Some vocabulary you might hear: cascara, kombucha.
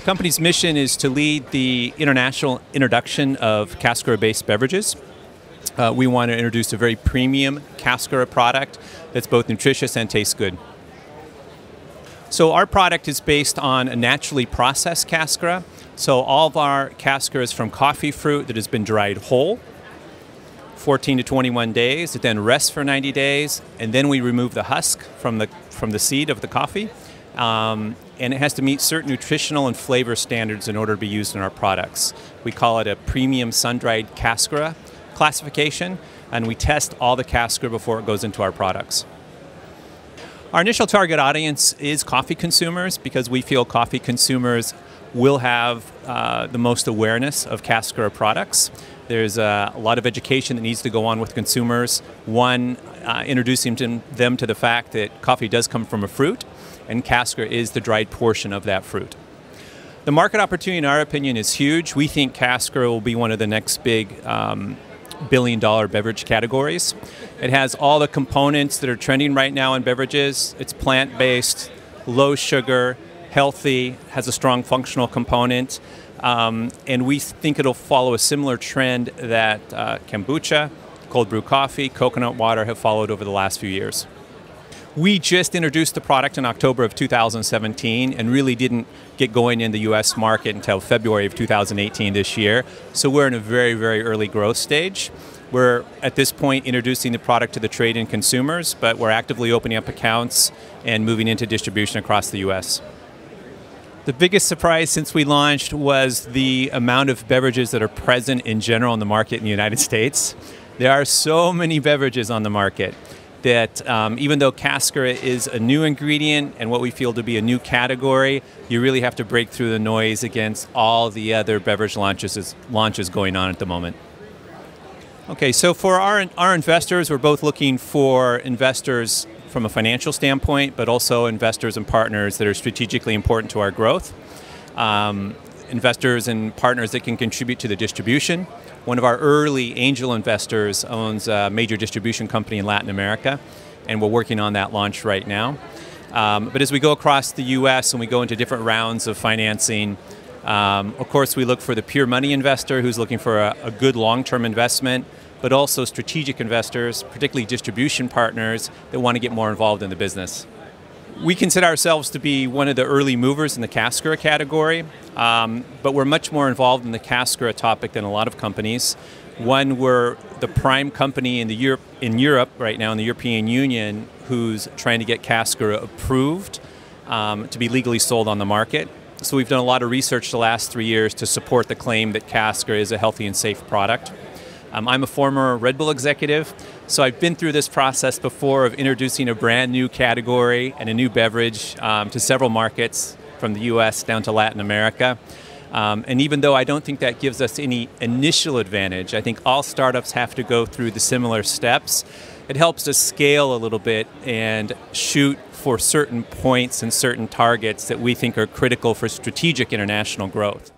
Our company's mission is to lead the international introduction of cascara-based beverages. We want to introduce a very premium cascara product that's both nutritious and tastes good. So our product is based on a naturally processed cascara. So all of our cascara is from coffee fruit that has been dried whole, 14 to 21 days. It then rests for 90 days, and then we remove the husk from the seed of the coffee. And it has to meet certain nutritional and flavor standards in order to be used in our products. We call it a premium sun-dried cascara classification, and we test all the cascara before it goes into our products. Our initial target audience is coffee consumers, because we feel coffee consumers will have the most awareness of cascara products. There's a lot of education that needs to go on with consumers. One, introducing them to the fact that coffee does come from a fruit, and cascara is the dried portion of that fruit. The market opportunity, in our opinion, is huge. We think cascara will be one of the next big billion-dollar beverage categories. It has all the components that are trending right now in beverages. It's plant-based, low sugar, healthy, has a strong functional component, and we think it'll follow a similar trend that kombucha, cold brew coffee, coconut water have followed over the last few years. We just introduced the product in October of 2017 and really didn't get going in the U.S. market until February of 2018 this year. So we're in a very, very early growth stage. We're at this point introducing the product to the trade and consumers, but we're actively opening up accounts and moving into distribution across the U.S. The biggest surprise since we launched was the amount of beverages that are present in general in the market in the United States. There are so many beverages on the market that even though cascara is a new ingredient and what we feel to be a new category, you really have to break through the noise against all the other beverage launches going on at the moment. Okay, so for our investors, we're both looking for investors from a financial standpoint, but also investors and partners that are strategically important to our growth. Investors and partners that can contribute to the distribution. One of our early angel investors owns a major distribution company in Latin America, and we're working on that launch right now. But as we go across the U.S. and we go into different rounds of financing, of course we look for the pure money investor who's looking for a good long-term investment, but also strategic investors, particularly distribution partners that want to get more involved in the business. We consider ourselves to be one of the early movers in the cascara category, but we're much more involved in the cascara topic than a lot of companies. One, we're the prime company in Europe right now, in the European Union, who's trying to get cascara approved to be legally sold on the market. So we've done a lot of research the last 3 years to support the claim that cascara is a healthy and safe product. I'm a former Red Bull executive, so I've been through this process before of introducing a brand new category and a new beverage to several markets, from the U.S. down to Latin America. And even though I don't think that gives us any initial advantage, I think all startups have to go through the similar steps. It helps us scale a little bit and shoot for certain points and certain targets that we think are critical for strategic international growth.